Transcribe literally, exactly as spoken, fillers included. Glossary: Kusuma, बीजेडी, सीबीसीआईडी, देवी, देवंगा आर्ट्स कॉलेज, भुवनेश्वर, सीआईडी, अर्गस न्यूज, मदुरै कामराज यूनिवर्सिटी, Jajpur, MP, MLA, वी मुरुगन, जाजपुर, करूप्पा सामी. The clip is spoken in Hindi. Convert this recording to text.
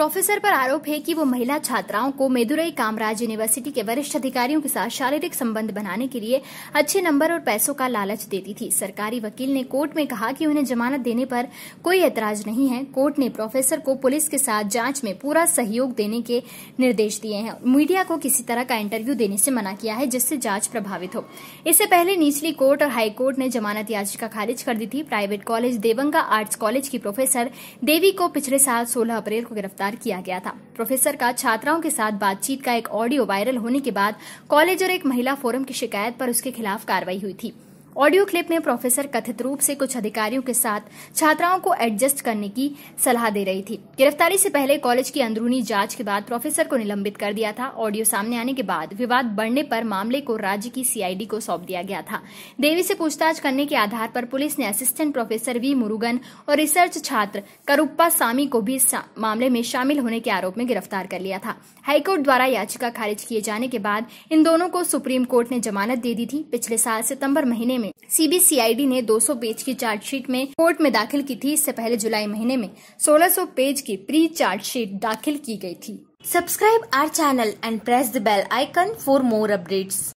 प्रोफेसर पर आरोप है कि वो महिला छात्राओं को मदुरै कामराज यूनिवर्सिटी के वरिष्ठ अधिकारियों के साथ शारीरिक संबंध बनाने के लिए अच्छे नंबर और पैसों का लालच देती थी। सरकारी वकील ने कोर्ट में कहा कि उन्हें जमानत देने पर कोई एतराज नहीं है। कोर्ट ने प्रोफेसर को पुलिस के साथ जांच में पूरा सहयोग देने के निर्देश दिए हैं। मीडिया को किसी तरह का इंटरव्यू देने से मना किया है जिससे जांच प्रभावित हो। इससे पहले निचली कोर्ट और हाईकोर्ट ने जमानत याचिका खारिज कर दी थी। Private college देवंगा आर्ट्स कॉलेज की प्रोफेसर देवी को पिछले साल सोलह अप्रैल को गिरफ्तार किया गया था। प्रोफेसर का छात्राओं के साथ बातचीत का एक ऑडियो वायरल होने के बाद कॉलेज और एक महिला फोरम की शिकायत पर उसके खिलाफ कार्रवाई हुई थी। ऑडियो क्लिप में प्रोफेसर कथित रूप से कुछ अधिकारियों के साथ छात्राओं को एडजस्ट करने की सलाह दे रही थी। गिरफ्तारी से पहले कॉलेज की अंदरूनी जांच के बाद प्रोफेसर को निलंबित कर दिया था। ऑडियो सामने आने के बाद विवाद बढ़ने पर मामले को राज्य की सीआईडी को सौंप दिया गया था। देवी से पूछताछ करने के आधार पर पुलिस ने असिस्टेंट प्रोफेसर वी मुरुगन और रिसर्च छात्र करूप्पा सामी को भी मामले में शामिल होने के आरोप में गिरफ्तार कर लिया था। हाईकोर्ट द्वारा याचिका खारिज किए जाने के बाद इन दोनों को सुप्रीम कोर्ट ने जमानत दे दी थी। पिछले साल सितम्बर महीने में सीबीसीआईडी ने दो सौ पेज की चार्जशीट में कोर्ट में दाखिल की थी। इससे पहले जुलाई महीने में सोलह सौ पेज की प्री चार्जशीट दाखिल की गई थी। Subscribe our channel and press the bell icon for more updates.